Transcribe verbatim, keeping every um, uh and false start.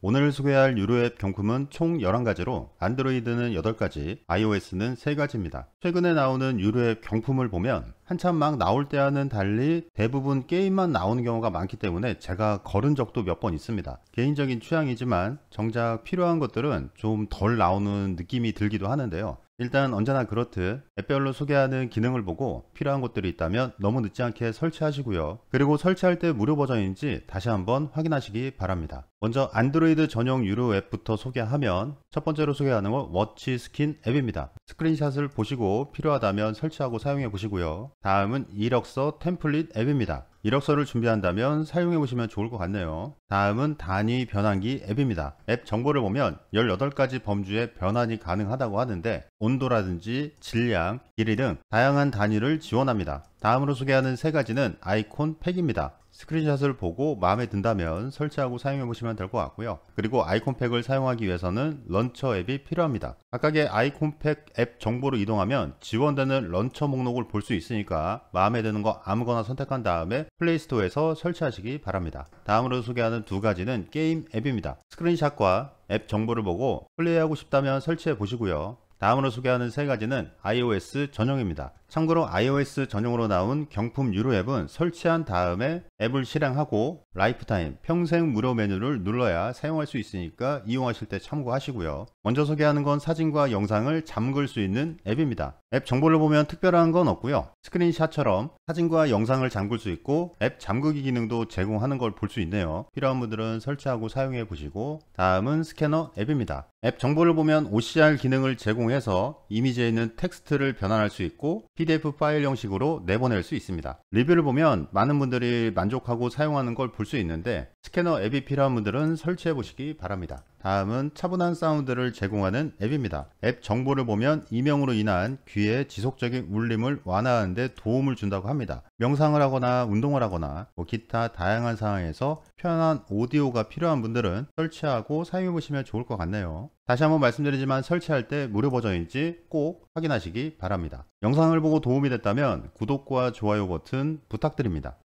오늘 소개할 유료앱 경품은 총 열한 가지로 안드로이드는 여덟 가지, 아이오에스는 세 가지입니다. 최근에 나오는 유료앱 경품을 보면 한참 막 나올 때와는 달리 대부분 게임만 나오는 경우가 많기 때문에 제가 거른 적도 몇 번 있습니다. 개인적인 취향이지만 정작 필요한 것들은 좀 덜 나오는 느낌이 들기도 하는데요. 일단 언제나 그렇듯 앱별로 소개하는 기능을 보고 필요한 것들이 있다면 너무 늦지 않게 설치하시고요. 그리고 설치할 때 무료 버전인지 다시 한번 확인하시기 바랍니다. 먼저 안드로이드 전용 유료 앱부터 소개하면 첫 번째로 소개하는 건 워치 스킨 앱입니다. 스크린샷을 보시고 필요하다면 설치하고 사용해 보시고요. 다음은 이력서 템플릿 앱입니다. 이력서를 준비한다면 사용해 보시면 좋을 것 같네요. 다음은 단위 변환기 앱입니다. 앱 정보를 보면 열여덟 가지 범주의 변환이 가능하다고 하는데 온도라든지 질량, 길이 등 다양한 단위를 지원합니다. 다음으로 소개하는 세 가지는 아이콘 팩입니다. 스크린샷을 보고 마음에 든다면 설치하고 사용해 보시면 될 것 같고요. 그리고 아이콘 팩을 사용하기 위해서는 런처 앱이 필요합니다. 각각의 아이콘 팩 앱 정보로 이동하면 지원되는 런처 목록을 볼 수 있으니까 마음에 드는 거 아무거나 선택한 다음에 플레이스토어에서 설치하시기 바랍니다. 다음으로 소개하는 두 가지는 게임 앱입니다. 스크린샷과 앱 정보를 보고 플레이하고 싶다면 설치해 보시고요. 다음으로 소개하는 세 가지는 아이오에스 전용입니다. 참고로 아이오에스 전용으로 나온 경품 유료 앱은 설치한 다음에 앱을 실행하고 라이프타임, 평생 무료 메뉴를 눌러야 사용할 수 있으니까 이용하실 때 참고하시고요. 먼저 소개하는 건 사진과 영상을 잠글 수 있는 앱입니다. 앱 정보를 보면 특별한 건 없고요. 스크린샷처럼 사진과 영상을 잠글 수 있고 앱 잠그기 기능도 제공하는 걸 볼 수 있네요. 필요한 분들은 설치하고 사용해 보시고 다음은 스캐너 앱입니다. 앱 정보를 보면 오씨알 기능을 제공해서 이미지에 있는 텍스트를 변환할 수 있고 피디에프 파일 형식으로 내보낼 수 있습니다. 리뷰를 보면 많은 분들이 만족하고 사용하는 걸 볼 수 있는데 스캐너 앱이 필요한 분들은 설치해 보시기 바랍니다. 다음은 차분한 사운드를 제공하는 앱입니다. 앱 정보를 보면 이명으로 인한 귀의 지속적인 울림을 완화하는 데 도움을 준다고 합니다. 명상을 하거나 운동을 하거나 뭐 기타 다양한 상황에서 편안한 오디오가 필요한 분들은 설치하고 사용해 보시면 좋을 것 같네요. 다시 한번 말씀드리지만 설치할 때 무료 버전인지 꼭 확인하시기 바랍니다. 영상을 보고 도움이 됐다면 구독과 좋아요 버튼 부탁드립니다.